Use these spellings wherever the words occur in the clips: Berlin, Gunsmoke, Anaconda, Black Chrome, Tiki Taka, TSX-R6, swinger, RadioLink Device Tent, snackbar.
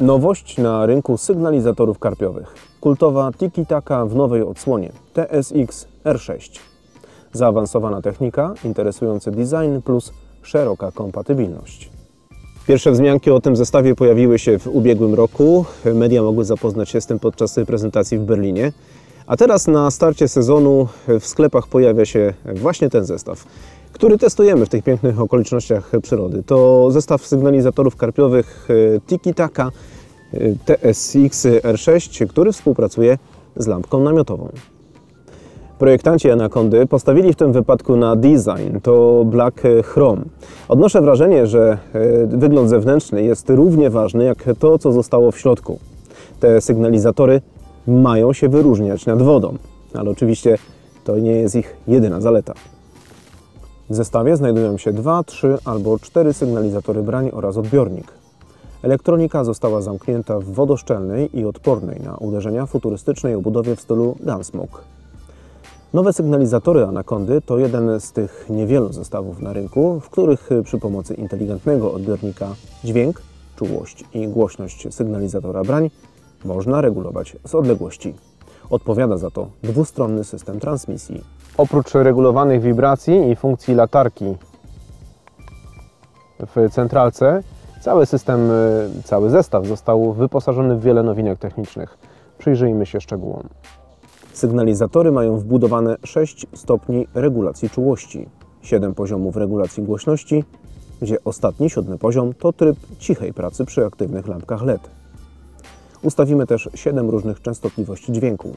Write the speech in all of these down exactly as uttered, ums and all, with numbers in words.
Nowość na rynku sygnalizatorów karpiowych. Kultowa Tiki Taka w nowej odsłonie T S X R sześć. Zaawansowana technika, interesujący design plus szeroka kompatybilność. Pierwsze wzmianki o tym zestawie pojawiły się w ubiegłym roku. Media mogły zapoznać się z tym podczas prezentacji w Berlinie. A teraz na starcie sezonu w sklepach pojawia się właśnie ten zestaw, który testujemy w tych pięknych okolicznościach przyrody. To zestaw sygnalizatorów karpiowych Tiki Taka T S X R sześć, który współpracuje z lampką namiotową. Projektanci Anacondy postawili w tym wypadku na design, to black chrome. Odnoszę wrażenie, że wygląd zewnętrzny jest równie ważny jak to, co zostało w środku. Te sygnalizatory mają się wyróżniać nad wodą, ale oczywiście to nie jest ich jedyna zaleta. W zestawie znajdują się dwa, trzy albo cztery sygnalizatory brań oraz odbiornik. Elektronika została zamknięta w wodoszczelnej i odpornej na uderzenia futurystycznej obudowie w stylu Gunsmoke. Nowe sygnalizatory Anacondy to jeden z tych niewielu zestawów na rynku, w których przy pomocy inteligentnego odbiornika dźwięk, czułość i głośność sygnalizatora brań można regulować z odległości. Odpowiada za to dwustronny system transmisji. Oprócz regulowanych wibracji i funkcji latarki w centralce, cały system, cały zestaw został wyposażony w wiele nowinek technicznych. Przyjrzyjmy się szczegółom. Sygnalizatory mają wbudowane sześć stopni regulacji czułości, siedem poziomów regulacji głośności, gdzie ostatni, siódmy poziom to tryb cichej pracy przy aktywnych lampkach L E D. Ustawimy też siedem różnych częstotliwości dźwięku.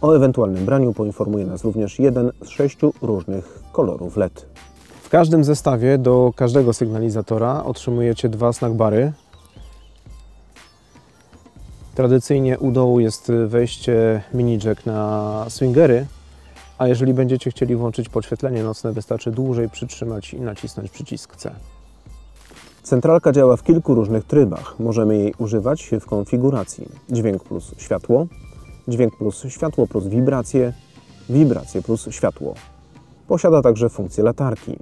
O ewentualnym braniu poinformuje nas również jeden z sześciu różnych kolorów L E D. W każdym zestawie do każdego sygnalizatora otrzymujecie dwa snackbary. Tradycyjnie u dołu jest wejście mini jack na swingery, a jeżeli będziecie chcieli włączyć podświetlenie nocne, wystarczy dłużej przytrzymać i nacisnąć przycisk C. Centralka działa w kilku różnych trybach. Możemy jej używać w konfiguracji dźwięk plus światło, dźwięk plus światło plus wibracje, wibracje plus światło. Posiada także funkcję latarki.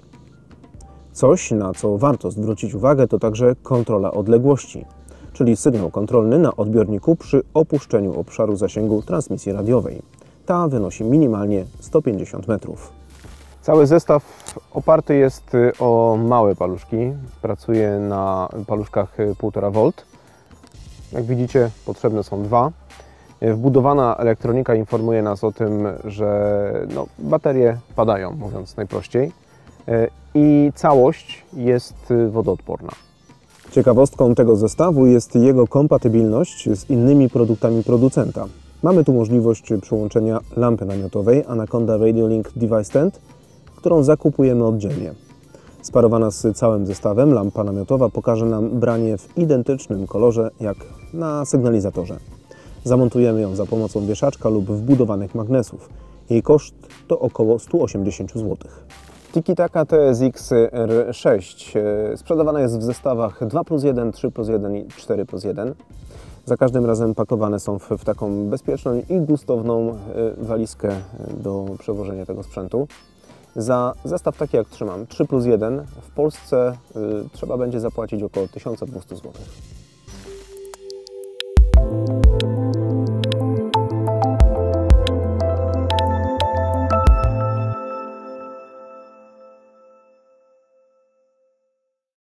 Coś, na co warto zwrócić uwagę, to także kontrola odległości, czyli sygnał kontrolny na odbiorniku przy opuszczeniu obszaru zasięgu transmisji radiowej. Ta wynosi minimalnie sto pięćdziesiąt metrów. Cały zestaw oparty jest o małe paluszki. Pracuje na paluszkach jeden i pół wolta. Jak widzicie, potrzebne są dwa. Wbudowana elektronika informuje nas o tym, że no, baterie padają, mówiąc najprościej. I całość jest wodoodporna. Ciekawostką tego zestawu jest jego kompatybilność z innymi produktami producenta. Mamy tu możliwość przyłączenia lampy namiotowej Anaconda RadioLink Device Tent, którą zakupujemy oddzielnie. Sparowana z całym zestawem lampa namiotowa pokaże nam branie w identycznym kolorze jak na sygnalizatorze. Zamontujemy ją za pomocą wieszaczka lub wbudowanych magnesów. Jej koszt to około sto osiemdziesiąt złotych. Tiki Taka T S X R sześć sprzedawana jest w zestawach dwa plus jeden, trzy plus jeden i cztery plus jeden. Za każdym razem pakowane są w, w taką bezpieczną i gustowną walizkę do przewożenia tego sprzętu. Za zestaw taki jak trzymam, trzy plus jeden, w Polsce y, trzeba będzie zapłacić około tysiąc dwieście złotych.